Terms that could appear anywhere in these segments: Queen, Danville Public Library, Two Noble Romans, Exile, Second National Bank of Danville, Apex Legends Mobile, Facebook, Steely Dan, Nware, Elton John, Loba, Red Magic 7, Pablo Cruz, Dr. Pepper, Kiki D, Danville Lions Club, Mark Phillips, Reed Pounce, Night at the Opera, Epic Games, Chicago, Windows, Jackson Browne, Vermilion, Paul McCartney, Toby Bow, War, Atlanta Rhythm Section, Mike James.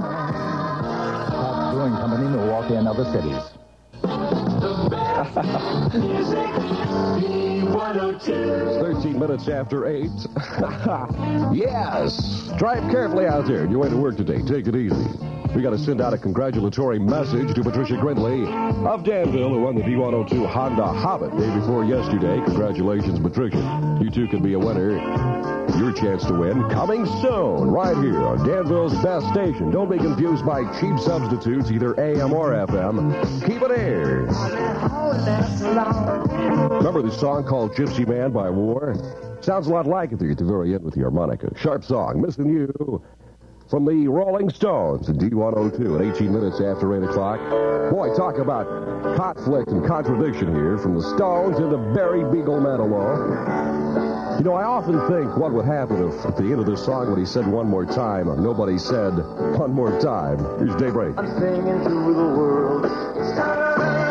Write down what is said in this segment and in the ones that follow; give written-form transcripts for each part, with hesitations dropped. Pop's Brewing Company, Milwaukee and other cities. The best music, V-102. It's 13 minutes after 8. Yes! Drive carefully out there. Your way to work today. Take it easy. We got to send out a congratulatory message to Patricia Grindley of Danville, who won the V-102 Honda Hobbit day before yesterday. Congratulations, Patricia. You too can be a winner. Your chance to win coming soon, right here on Danville's best station. Don't be confused by cheap substitutes, either AM or FM. Keep it aired. Remember the song called Gypsy Man by War? Sounds a lot like it there at the very end with the harmonica. Sharp song, Missing You. From the Rolling Stones, the D-102, at 18 minutes after 8 o'clock. Boy, talk about conflict and contradiction here, from the Stones into Barry Beagle Manilow. You know, I often think what would happen if at the end of this song when he said one more time, nobody said one more time. Here's Daybreak. I'm singing through the world. It's time.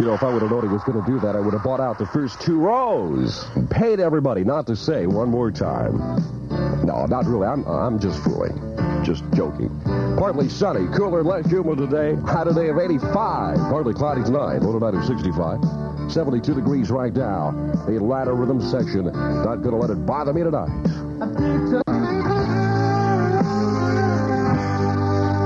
You know, if I would have known he was going to do that, I would have bought out the first two rows and paid everybody not to say one more time. No, not really. I'm just fooling. Just joking. Partly sunny, cooler, less humid today. High today of 85. Partly cloudy tonight. Low tonight of 65. 72 degrees right now. The Atlanta Rhythm Section. Not going to let it bother me tonight.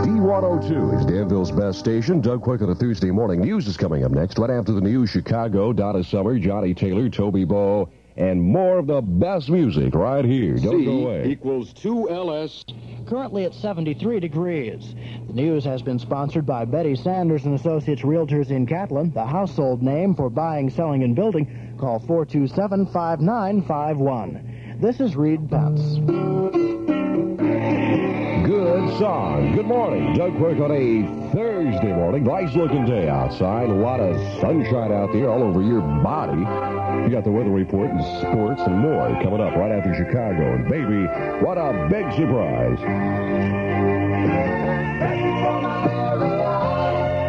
D-102 is Danville's best station. Doug Quick on a Thursday morning. News is coming up next. Right after the news, Chicago, Donna Summer, Johnny Taylor, Toby Bow, and more of the best music right here. Don't go away. C equals 2LS. Currently at 73 degrees. The news has been sponsored by Betty Sanders and Associates Realtors in Catlin, the household name for buying, selling, and building. Call 427-5951. This is Reed Pounce. Good song. Good morning. Doug Quick on a Thursday morning. Nice looking day outside. A lot of sunshine out there all over your body. You got the weather report and sports and more coming up right after Chicago. And baby, what a big surprise.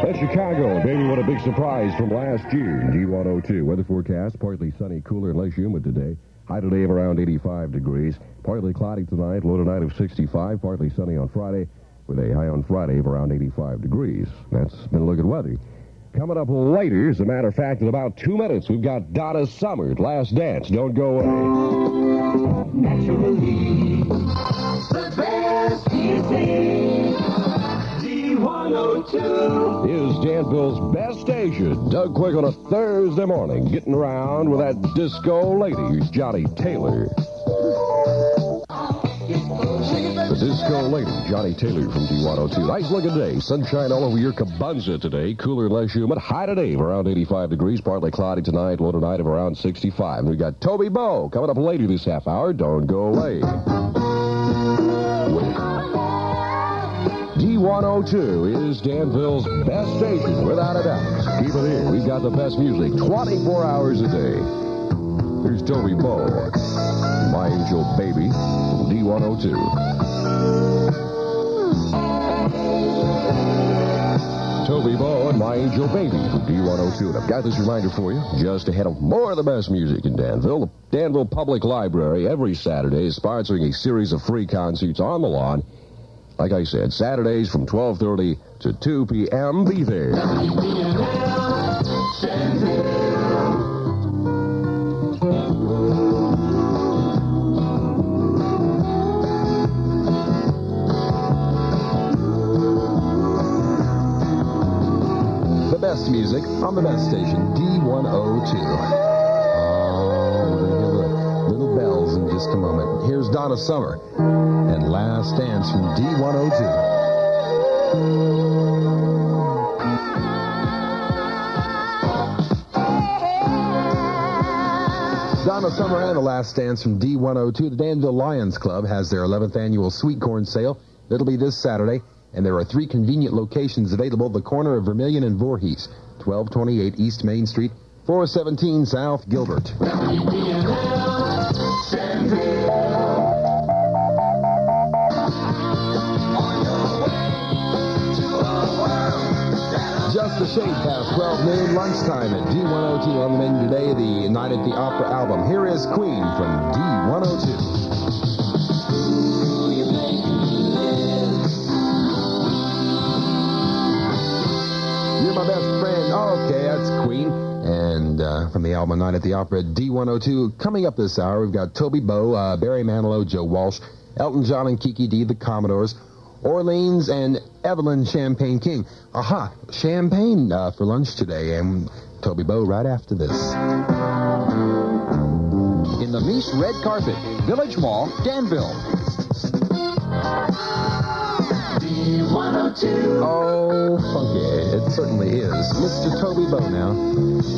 That's Chicago. And baby, what a big surprise from last year. D-102. Weather forecast, partly sunny, cooler, less humid today. High today of around 85 degrees. Partly cloudy tonight, low tonight of 65. Partly sunny on Friday, with a high on Friday of around 85 degrees. That's been a look at weather. Coming up later, as a matter of fact, in about 2 minutes, we've got Donna Summer, Last Dance. Don't go away. Naturally, the best music. D-102 is Danville's best station. Doug Quick on a Thursday morning, getting around with that disco lady, Johnny Taylor. The disco lady, Johnny Taylor from D-102. Nice looking day. Sunshine all over your cabunza today. Cooler, less humid. High today of around 85 degrees. Partly cloudy tonight. Low tonight of around 65. We got Toby Bow coming up later this half hour. Don't go away. D-102 is Danville's best station, without a doubt. Keep it in. We've got the best music 24 hours a day. Here's Toby Bow, My Angel Baby, D-102. Toby Bow and My Angel Baby, D-102. And I've got this reminder for you, just ahead of more of the best music in Danville. The Danville Public Library every Saturday is sponsoring a series of free concerts on the lawn. Like I said, Saturdays from 12:30 to 2 p.m. Be there. Best music on the best station, D-102. Oh, the little bells in just a moment. Here's Donna Summer and Last Dance from D-102. Donna Summer and the Last Dance from D-102. The Danville Lions Club has their 11th annual sweet corn sale. It'll be this Saturday. And there are three convenient locations available, the corner of Vermilion and Voorhees, 1228 East Main Street, 417 South Gilbert. Just to shake past 12 noon lunchtime at D-102 on the menu today, the Night at the Opera album. Here is Queen from D-102. My best friend. Okay, that's Queen. And from the album Night at the Opera, D-102. Coming up this hour, we've got Toby Bow, Barry Manilow, Joe Walsh, Elton John and Kiki D, the Commodores, Orleans, and Evelyn Champagne King. Aha, champagne for lunch today, and Toby Bow right after this. In the Meese Red Carpet, Village Mall, Danville. D-102. Oh, funky. It certainly is. Mr. Toby Bow now,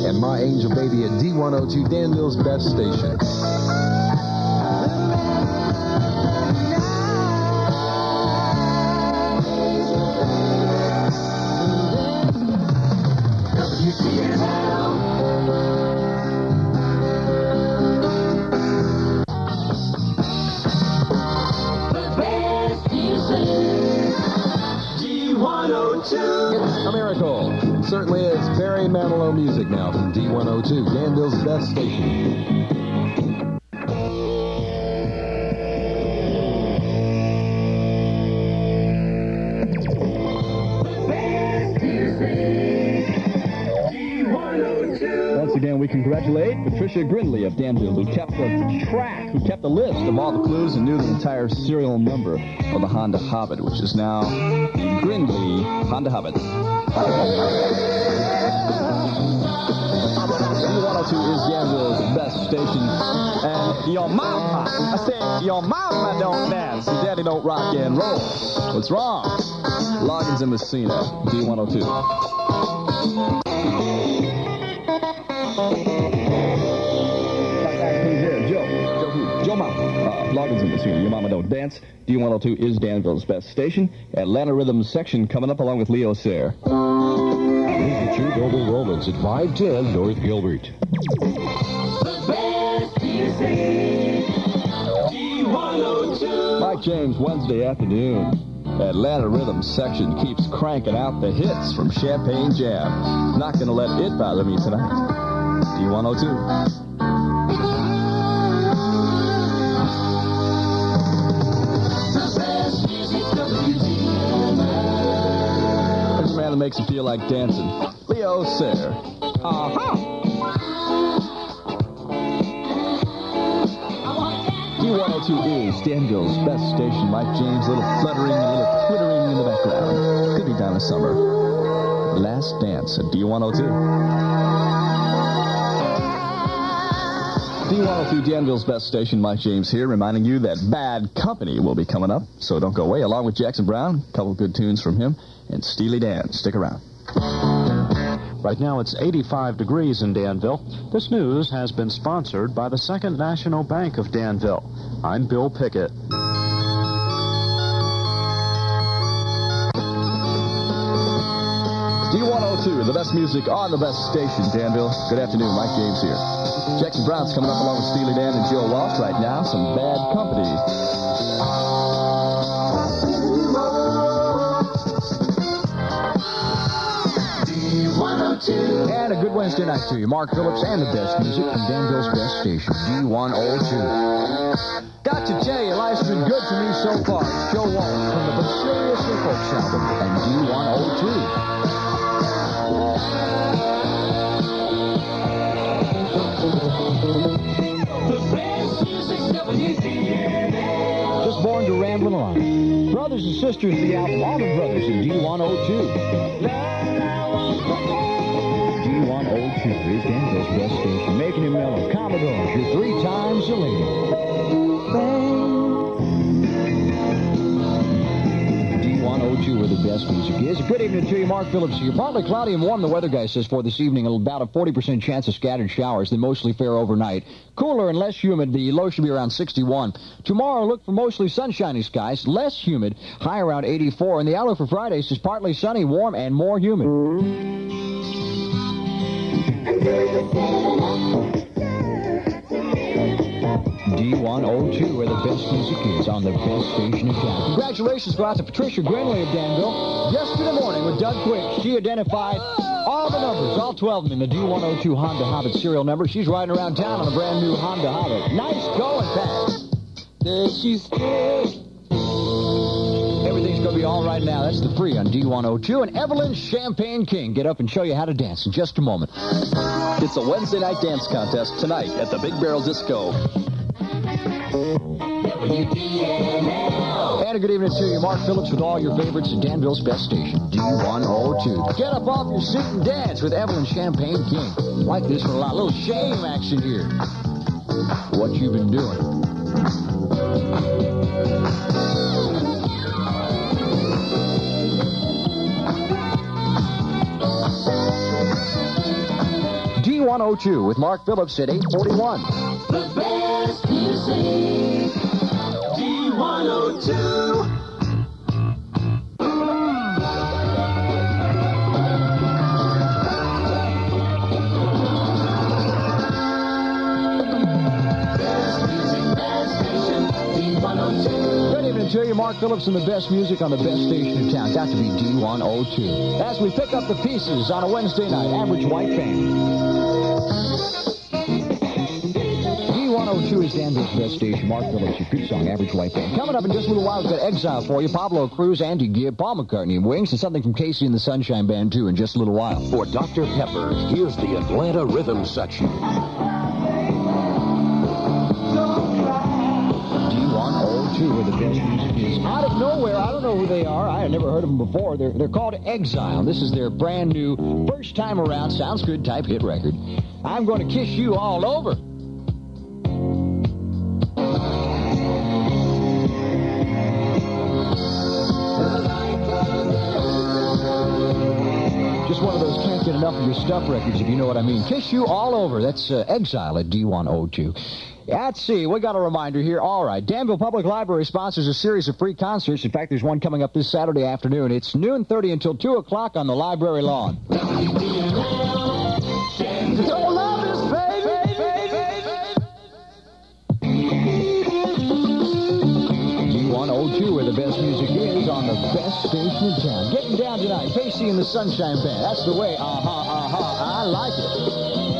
and my angel baby at D-102, Danville's best station. Certainly is Barry Manilow music now from D-102, Danville's best station. Once again, we congratulate Patricia Grindley of Danville, who kept the list of all the clues and knew the entire serial number of the Honda Hobbit, which is now the Grindley Honda Hobbit. D-102 is Danville's best station. And your mama, I said, your mama don't dance, your daddy don't rock and roll. What's wrong? Loggins and Messina, D-102. Joe Mama. Loggins in the studio. Your Mama Don't Dance. D-102 is Danville's best station. Atlanta Rhythm Section coming up along with Leo Sayre. Meet the two noble Romans at 510 North Gilbert. The best music. D-102. Mike James, Wednesday afternoon. Atlanta Rhythm Section keeps cranking out the hits from Champagne Jam. Not going to let it bother me tonight. D-102. There's a man that makes him feel like dancing. Leo Sayre. D-102 is Danville's best station. Mike James, a little fluttering, a little twittering in the background. Could be Donna Summer. Last Dance at D-102. D-102, Danville's best station. Mike James here, reminding you that Bad Company will be coming up, so don't go away. Along with Jackson Browne, a couple good tunes from him, and Steely Dan. Stick around. Right now, it's 85 degrees in Danville. This news has been sponsored by the Second National Bank of Danville. I'm Bill Pickett. D-102, the best music on the best station, Danville. Good afternoon, Mike James here. Jackson Browne's coming up along with Steely Dan and Joe Walsh right now. Some Bad Company. And a good Wednesday night to you. Mark Phillips and the best music from Danville's best station, D-102. Got to tell you, life's been good to me so far. Joe Walsh from the Seriously Folks album and D-102. Just born to ramblin' along. Brothers and Sisters, the album, all the brothers in D-102. D-102 is Danville's best station, making him mellow. Commodores, you're three times the lady. D-102, where the best music is. Good evening to you, Mark Phillips. You're partly cloudy and warm, the weather guy says, for this evening. About a 40% chance of scattered showers. They mostly fair overnight. Cooler and less humid. The low should be around 61. Tomorrow, look for mostly sunshiny skies. Less humid, high around 84. And the outlook for Friday says partly sunny, warm, and more humid. D-102, where the best music is on the best station of Danville. Congratulations go out to Patricia Grindley of Danville. Yesterday morning with Doug Quick, she identified All the numbers, all 12 of them in the D-102 Honda Hobbit serial number. She's riding around town on a brand new Honda Hobbit. Nice going, Pat. There she's still. Everything's going to be all right now. That's the free on D-102. And Evelyn Champagne King, get up and show you how to dance in just a moment. It's a Wednesday night dance contest tonight at the Big Barrel Disco. And a good evening to you. Mark Phillips with all your favorites at Danville's best station, D-102. Get up off your seat and dance with Evelyn Champagne King. Like this one a lot. A little shame action here. What you've been doing. D-102 with Mark Phillips at 8:41. The best music. D-102. Best music, best station. D-102. Good evening to you, Mark Phillips and the best music on the best station in town. Got to be D-102. As we pick up the pieces on a Wednesday night, average white fan. D-102 is Danville's best station. Mark Phillips, your good song, average white band. Coming up in just a little while, we've got Exile for you. Pablo Cruz, Andy Gibb, Paul McCartney, Wings, and something from Casey and the Sunshine Band, too, in just a little while. For Dr. Pepper, here's the Atlanta Rhythm Section. D-102, where the best music is. Out of nowhere, I don't know who they are. I had never heard of them before. They're called Exile. This is their brand new, first time around, sounds good type hit record. I'm going to kiss you all over. One of those can't get enough of your stuff records, if you know what I mean. Kiss you all over. That's Exile at D-102. Let's see. We got a reminder here. All right. Danville Public Library sponsors a series of free concerts. In fact, there's one coming up this Saturday afternoon. It's 12:30 until 2 o'clock on the library lawn. D-102, where the best music is on the best station in town. Getting down tonight, Casey and the Sunshine Band. That's the way. I like it.